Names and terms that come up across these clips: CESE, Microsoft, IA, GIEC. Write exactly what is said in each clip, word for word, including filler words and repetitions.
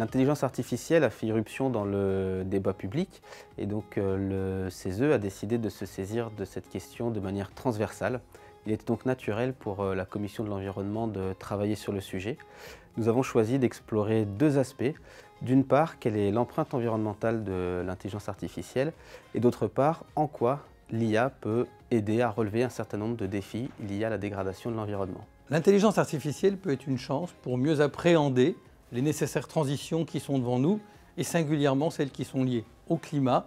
L'intelligence artificielle a fait irruption dans le débat public et donc le C E S E a décidé de se saisir de cette question de manière transversale. Il était donc naturel pour la Commission de l'environnement de travailler sur le sujet. Nous avons choisi d'explorer deux aspects. D'une part, quelle est l'empreinte environnementale de l'intelligence artificielle et d'autre part, en quoi l'I A peut aider à relever un certain nombre de défis liés à la dégradation de l'environnement. L'intelligence artificielle peut être une chance pour mieux appréhender les nécessaires transitions qui sont devant nous, et singulièrement celles qui sont liées au climat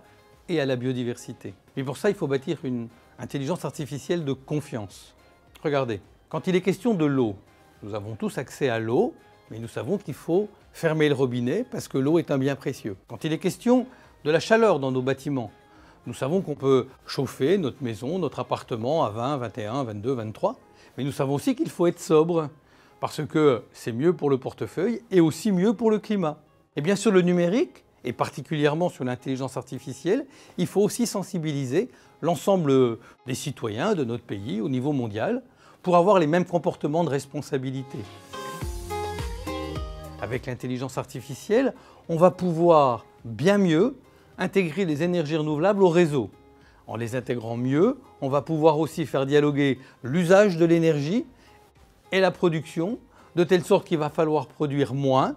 et à la biodiversité. Mais pour ça, il faut bâtir une intelligence artificielle de confiance. Regardez, quand il est question de l'eau, nous avons tous accès à l'eau, mais nous savons qu'il faut fermer le robinet parce que l'eau est un bien précieux. Quand il est question de la chaleur dans nos bâtiments, nous savons qu'on peut chauffer notre maison, notre appartement à vingt, vingt et un, vingt-deux, vingt-trois, mais nous savons aussi qu'il faut être sobre, parce que c'est mieux pour le portefeuille et aussi mieux pour le climat. Et bien sur le numérique, et particulièrement sur l'intelligence artificielle, il faut aussi sensibiliser l'ensemble des citoyens de notre pays au niveau mondial pour avoir les mêmes comportements de responsabilité. Avec l'intelligence artificielle, on va pouvoir bien mieux intégrer les énergies renouvelables au réseau. En les intégrant mieux, on va pouvoir aussi faire dialoguer l'usage de l'énergie et la production, de telle sorte qu'il va falloir produire moins,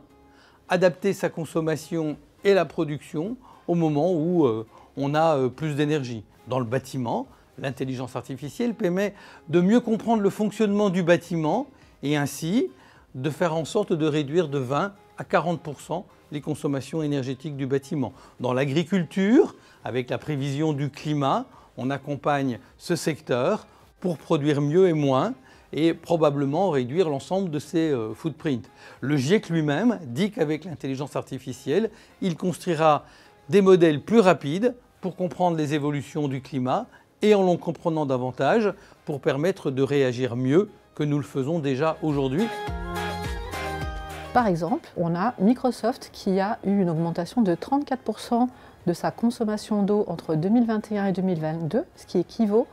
adapter sa consommation et la production au moment où euh, on a euh, plus d'énergie. Dans le bâtiment, l'intelligence artificielle permet de mieux comprendre le fonctionnement du bâtiment et ainsi de faire en sorte de réduire de vingt à quarante pour cent les consommations énergétiques du bâtiment. Dans l'agriculture, avec la prévision du climat, on accompagne ce secteur pour produire mieux et moins, et probablement réduire l'ensemble de ses footprints. Le GIEC lui-même dit qu'avec l'intelligence artificielle, il construira des modèles plus rapides pour comprendre les évolutions du climat et en l'en comprenant davantage pour permettre de réagir mieux que nous le faisons déjà aujourd'hui. Par exemple, on a Microsoft qui a eu une augmentation de trente-quatre pour cent de sa consommation d'eau entre deux mille vingt et un et deux mille vingt-deux, ce qui équivaut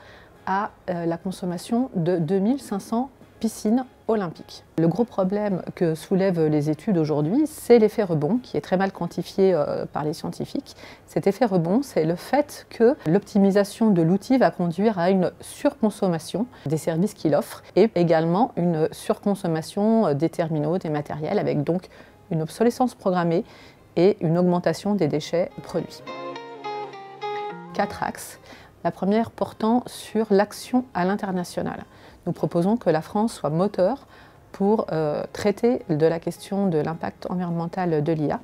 à la consommation de deux mille cinq cents piscines olympiques. Le gros problème que soulèvent les études aujourd'hui, c'est l'effet rebond, qui est très mal quantifié par les scientifiques. Cet effet rebond, c'est le fait que l'optimisation de l'outil va conduire à une surconsommation des services qu'il offre et également une surconsommation des terminaux, des matériels, avec donc une obsolescence programmée et une augmentation des déchets produits. Quatre axes. La première portant sur l'action à l'international. Nous proposons que la France soit moteur pour euh, traiter de la question de l'impact environnemental de l'I A.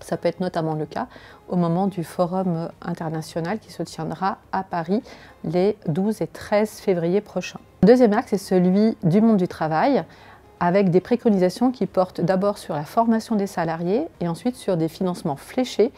Ça peut être notamment le cas au moment du forum international qui se tiendra à Paris les douze et treize février prochains. Le deuxième axe est celui du monde du travail, avec des préconisations qui portent d'abord sur la formation des salariés et ensuite sur des financements fléchés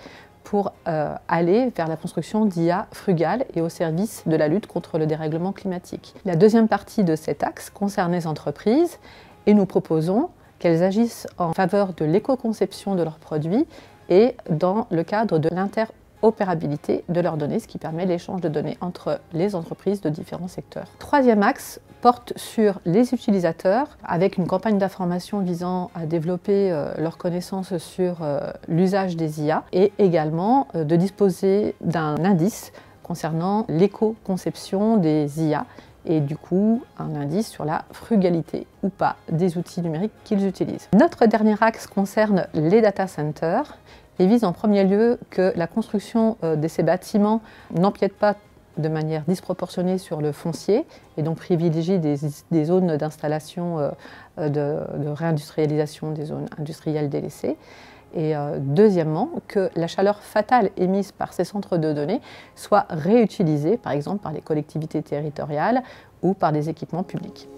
pour euh, aller vers la construction d'I A frugales et au service de la lutte contre le dérèglement climatique. La deuxième partie de cet axe concerne les entreprises et nous proposons qu'elles agissent en faveur de l'éco-conception de leurs produits et dans le cadre de l'interopérabilité de leurs données, ce qui permet l'échange de données entre les entreprises de différents secteurs. Troisième axe porte sur les utilisateurs avec une campagne d'information visant à développer euh, leurs connaissances sur euh, l'usage des I A et également euh, de disposer d'un indice concernant l'éco-conception des I A et du coup un indice sur la frugalité ou pas des outils numériques qu'ils utilisent. Notre dernier axe concerne les data centers et vise en premier lieu que la construction euh, de ces bâtiments n'empiète pas de manière disproportionnée sur le foncier et donc privilégie des, des zones d'installation, euh, de, de réindustrialisation des zones industrielles délaissées. Et euh, deuxièmement, que la chaleur fatale émise par ces centres de données soit réutilisée, par exemple par les collectivités territoriales ou par des équipements publics.